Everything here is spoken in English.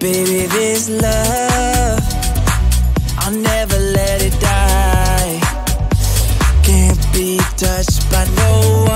Baby, this love, I'll never let it die. Can't be touched by no one.